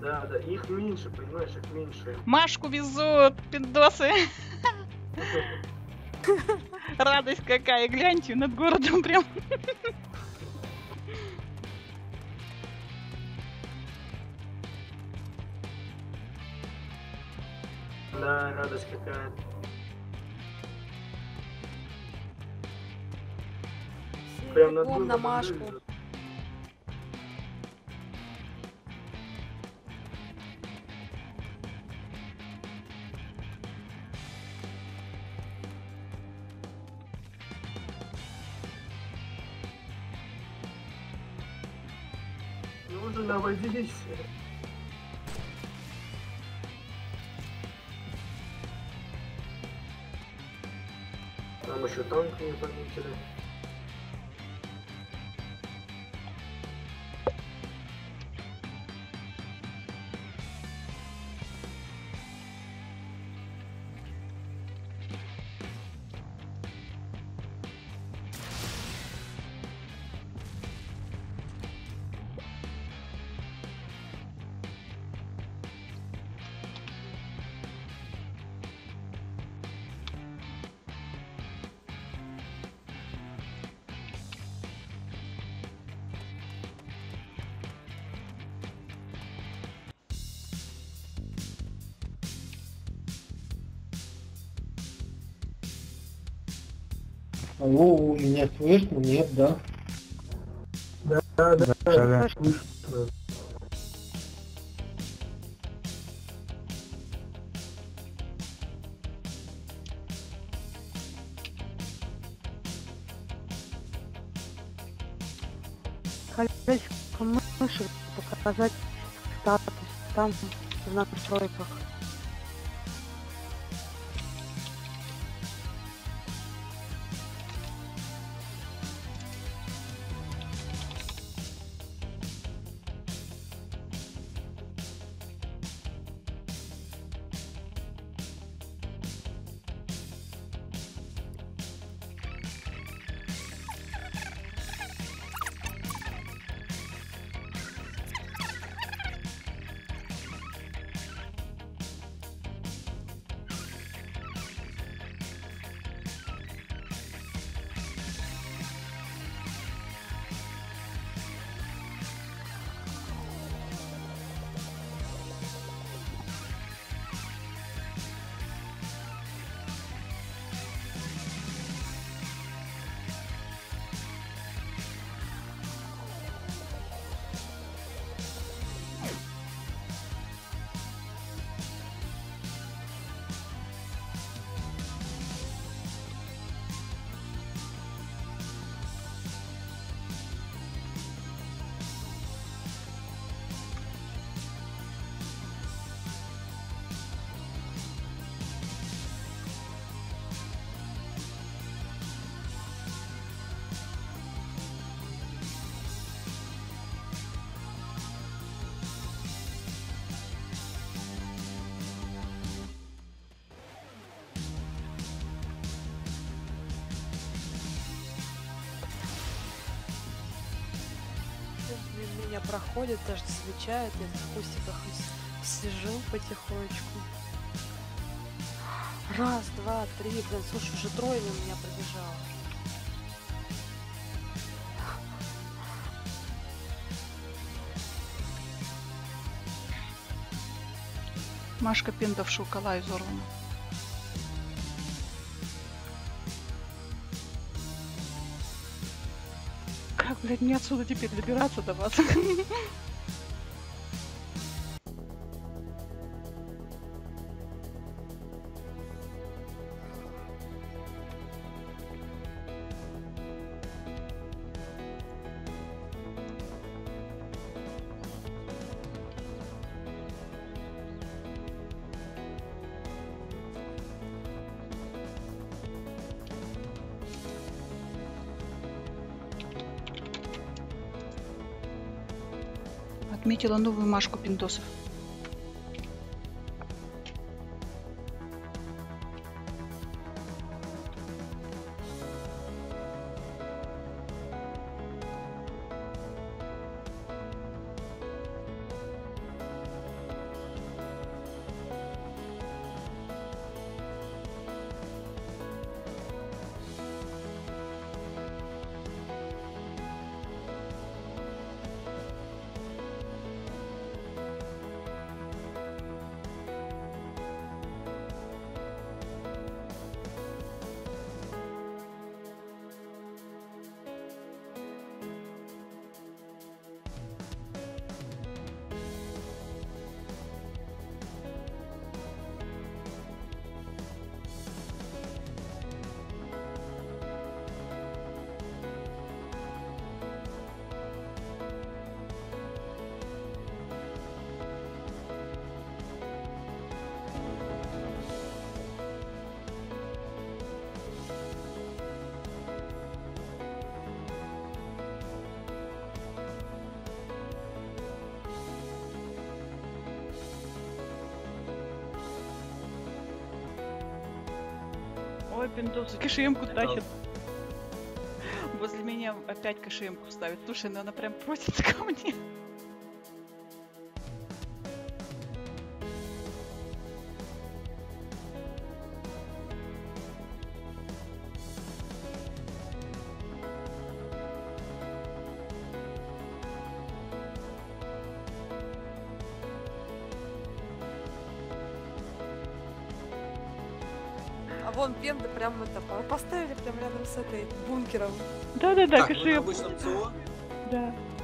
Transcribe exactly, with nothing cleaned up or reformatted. Да, да, их меньше, понимаешь, их меньше. Машку везут, пиндосы. Радость какая, гляньте, над городом прям. Да, радость какая. Прям над городом. На Машку. Ну уже наводились. Нам еще танк не подметили. Алло, меня слышно? Нет, да? Да, да, да, да, слышно. Хотелось мыши показать статус, там в настройках. Меня проходит, даже свечает, я на кустиках сижу потихонечку. Раз, два, три, блин, слушай, уже трое на меня пробежало. Машка пиндов шукала изорвана. Как, блядь, мне отсюда теперь добираться до вас? Отметила новую Машку пиндосов. Ой, пиндосы, кэшемку тащит. Возле меня опять кэшемку ставит. Слушай, ну она прям просится ко мне. А вон пенды прям это поставили прям рядом с этой бункером. Да-да-да, кэшемку. Да.